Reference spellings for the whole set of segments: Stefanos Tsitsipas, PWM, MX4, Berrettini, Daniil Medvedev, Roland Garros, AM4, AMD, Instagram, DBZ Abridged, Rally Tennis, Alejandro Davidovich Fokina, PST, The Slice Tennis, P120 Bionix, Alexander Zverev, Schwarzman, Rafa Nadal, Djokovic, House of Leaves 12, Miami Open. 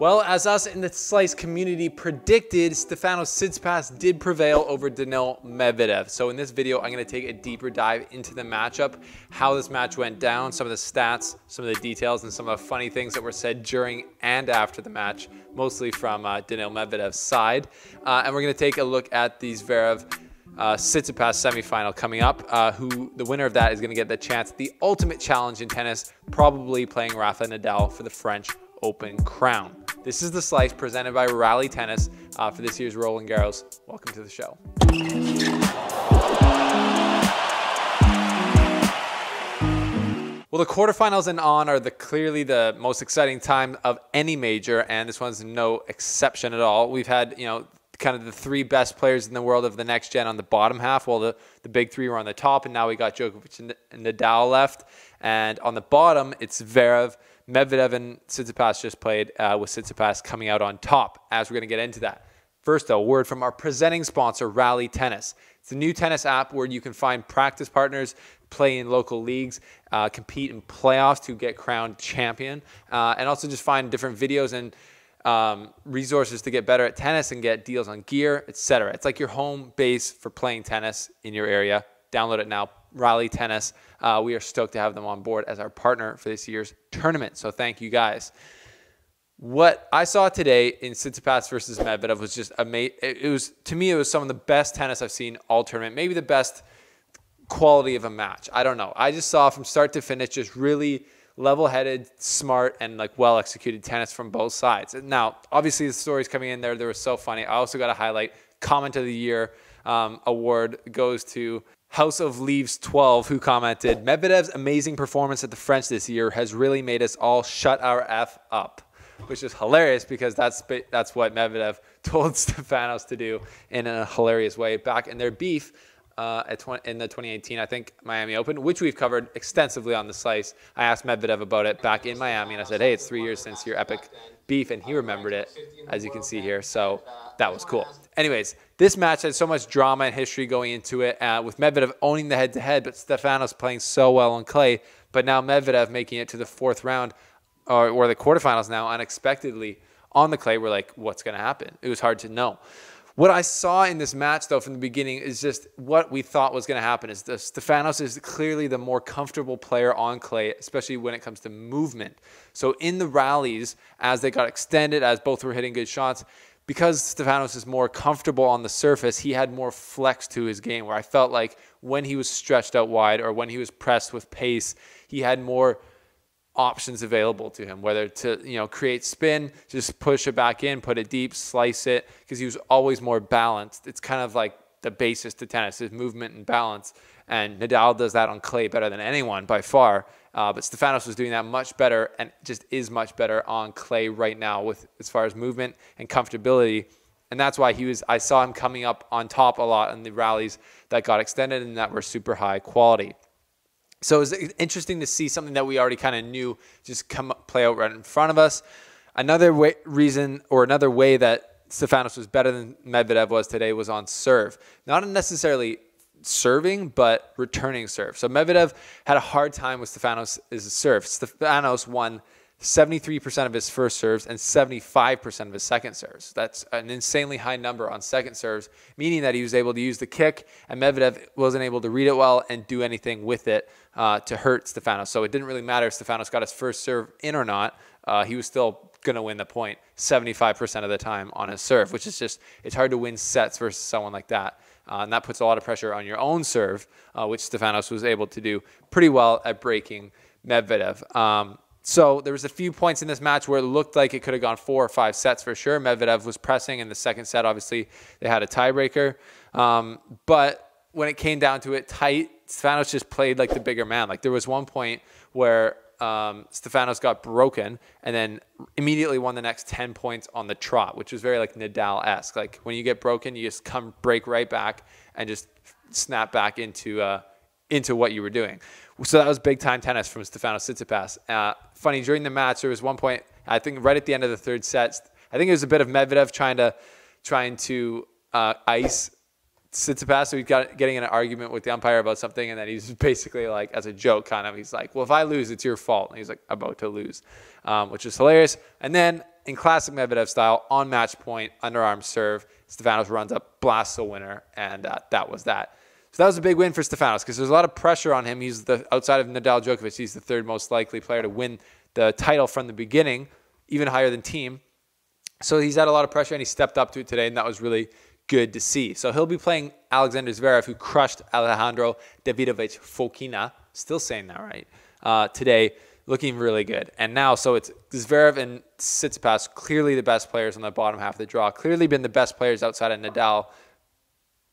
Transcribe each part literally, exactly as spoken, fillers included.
Well, as us in the Slice community predicted, Stefanos Tsitsipas did prevail over Daniil Medvedev. So in this video, I'm gonna take a deeper dive into the matchup, how this match went down, some of the stats, some of the details, and some of the funny things that were said during and after the match, mostly from uh, Daniil Medvedev's side. Uh, and we're gonna take a look at the Zverev Uh, Tsitsipas semifinal coming up, uh, who the winner of that is going to get the chance, the ultimate challenge in tennis, probably playing Rafa Nadal for the French Open crown. This is The Slice presented by Rally Tennis uh, for this year's Roland Garros. Welcome to the show. Well, the quarterfinals and on are the clearly the most exciting time of any major, and this one's no exception at all. We've had, you know, kind of the three best players in the world of the next gen on the bottom half, while the, the big three were on the top, and now we got Djokovic and Nadal left. And on the bottom, it's Zverev, Medvedev, and Tsitsipas just played, uh, with Tsitsipas coming out on top, as we're going to get into that. First, though, a word from our presenting sponsor, Rally Tennis. It's a new tennis app where you can find practice partners, play in local leagues, uh, compete in playoffs to get crowned champion, uh, and also just find different videos and Um, resources to get better at tennis and get deals on gear, et cetera. It's like your home base for playing tennis in your area. Download it now, Rally Tennis. Uh, we are stoked to have them on board as our partner for this year's tournament. So thank you guys. What I saw today in Tsitsipas versus Medvedev was just amazing. It was, to me, it was some of the best tennis I've seen all tournament. Maybe the best quality of a match. I don't know. I just saw from start to finish just really level-headed, smart, and like well-executed tennis from both sides. Now, obviously, the stories coming in there, they were so funny. I also got to highlight Comment of the Year um, award goes to House of Leaves twelve, who commented, Medvedev's amazing performance at the French this year has really made us all shut our F up, which is hilarious because that's that's what Medvedev told Stefanos to do in a hilarious way back in their beef. Uh, at in the twenty eighteen, I think, Miami Open, which we've covered extensively on The Slice. I asked Medvedev about it back in Miami, and I said, hey, it's three years since your epic beef, and he remembered it, as you can see here, so that was cool. Anyways, this match had so much drama and history going into it, uh, with Medvedev owning the head-to-head, but Stefanos playing so well on clay, but now Medvedev making it to the fourth round, or, or the quarterfinals now, unexpectedly, on the clay. We're like, what's going to happen? It was hard to know. What I saw in this match, though, from the beginning is just what we thought was going to happen is the Stefanos is clearly the more comfortable player on clay, especially when it comes to movement. So in the rallies, as they got extended, as both were hitting good shots, because Stefanos is more comfortable on the surface, he had more flex to his game, where I felt like when he was stretched out wide or when he was pressed with pace, he had more options available to him, whether to, you know, create spin, just push it back in, put it deep, slice it, because he was always more balanced. It's kind of like the basis to tennis is movement and balance, and Nadal does that on clay better than anyone by far. Uh, but Stefanos was doing that much better, and just is much better on clay right now with as far as movement and comfortability. And that's why he was. I saw him coming up on top a lot in the rallies that got extended and that were super high quality. So it's interesting to see something that we already kind of knew just come play out right in front of us. Another way, reason or another way that Stefanos was better than Medvedev was today was on serve. Not necessarily serving, but returning serve. So Medvedev had a hard time with Stefanos' serve. Stefanos won seventy-three percent of his first serves and seventy-five percent of his second serves. That's an insanely high number on second serves, meaning that he was able to use the kick and Medvedev wasn't able to read it well and do anything with it uh, to hurt Stefanos. So it didn't really matter if Stefanos got his first serve in or not. Uh, he was still going to win the point seventy-five percent of the time on his serve, which is just, it's hard to win sets versus someone like that. Uh, and that puts a lot of pressure on your own serve, uh, which Stefanos was able to do pretty well at breaking Medvedev. Um, So there was a few points in this match where it looked like it could have gone four or five sets for sure. Medvedev was pressing in the second set. Obviously, they had a tiebreaker. Um, but when it came down to it, tight, Stefanos just played like the bigger man. Like there was one point where um, Stefanos got broken and then immediately won the next ten points on the trot, which was very like Nadal-esque. Like when you get broken, you just come break right back and just snap back into uh, into what you were doing. So that was big-time tennis from Stefanos Tsitsipas. Uh, funny, during the match, there was one point, I think right at the end of the third set, I think it was a bit of Medvedev trying to trying to uh, ice Tsitsipas. So he got getting in an argument with the umpire about something, and then he's basically like, as a joke kind of, he's like, well, if I lose, it's your fault. And he's like, about to lose, um, which is hilarious. And then in classic Medvedev style, on match point, underarm serve, Stefanos runs up, blasts the winner, and uh, that was that. So that was a big win for Stefanos because there's a lot of pressure on him. He's the, outside of Nadal, Djokovic, he's the third most likely player to win the title from the beginning, even higher than Team. So he's had a lot of pressure, and he stepped up to it today, and that was really good to see. So he'll be playing Alexander Zverev, who crushed Alejandro Davidovich Fokina, still saying that right, uh, today, looking really good. And now, so it's Zverev and Tsitsipas, clearly the best players on the bottom half of the draw, clearly been the best players outside of Nadal,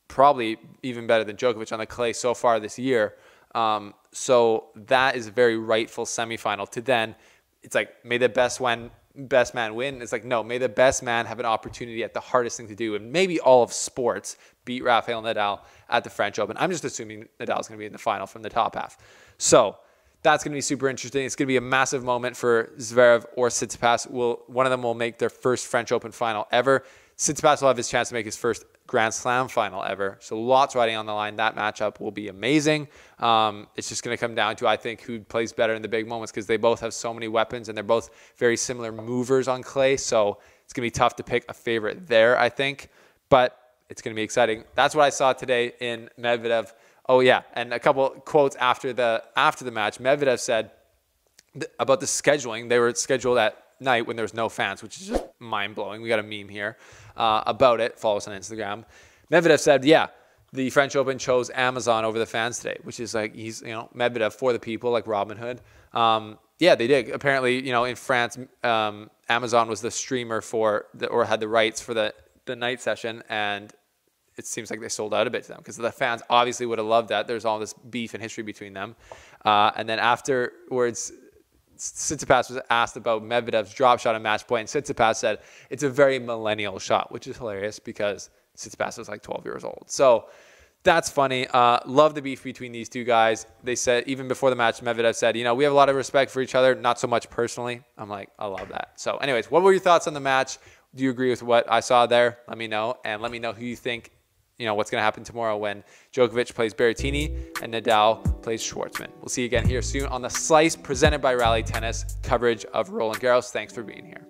probably even better than Djokovic on the clay so far this year. Um, so that is a very rightful semifinal. To then, it's like, may the best win, best man win. It's like, no, may the best man have an opportunity at the hardest thing to do, and maybe all of sports, beat Rafael Nadal at the French Open. I'm just assuming Nadal's going to be in the final from the top half. So that's going to be super interesting. It's going to be a massive moment for Zverev or Tsitsipas. Will one of them will make their first French Open final ever. Tsitsipas will have his chance to make his first Grand Slam final ever. So lots riding on the line. That matchup will be amazing. Um, it's just going to come down to, I think, who plays better in the big moments, because they both have so many weapons and they're both very similar movers on clay. So it's going to be tough to pick a favorite there, I think. But it's going to be exciting. That's what I saw today in Medvedev. Oh, yeah. And a couple quotes after the, after the match. Medvedev said th- about the scheduling. They were scheduled at night when there was no fans, which is just mind-blowing. We got a meme here uh, about it. Follow us on Instagram. Medvedev said, yeah, the French Open chose Amazon over the fans today, which is like, he's, you know, Medvedev for the people, like Robin Hood. Um, yeah, they did. Apparently, you know, in France, um, Amazon was the streamer for, the, or had the rights for the, the night session, and it seems like they sold out a bit to them because the fans obviously would have loved that. There's all this beef and history between them. Uh, and then afterwards, Tsitsipas was asked about Medvedev's drop shot at match point, and Tsitsipas said it's a very millennial shot, which is hilarious because Tsitsipas was like twelve years old. So that's funny. Uh, love the beef between these two guys. They said, even before the match, Medvedev said, you know, we have a lot of respect for each other, not so much personally. I'm like, I love that. So anyways, what were your thoughts on the match? Do you agree with what I saw there? Let me know, and let me know who you think, you know, what's going to happen tomorrow when Djokovic plays Berrettini and Nadal plays Schwarzman. We'll see you again here soon on The Slice, presented by Rally Tennis, coverage of Roland Garros. Thanks for being here.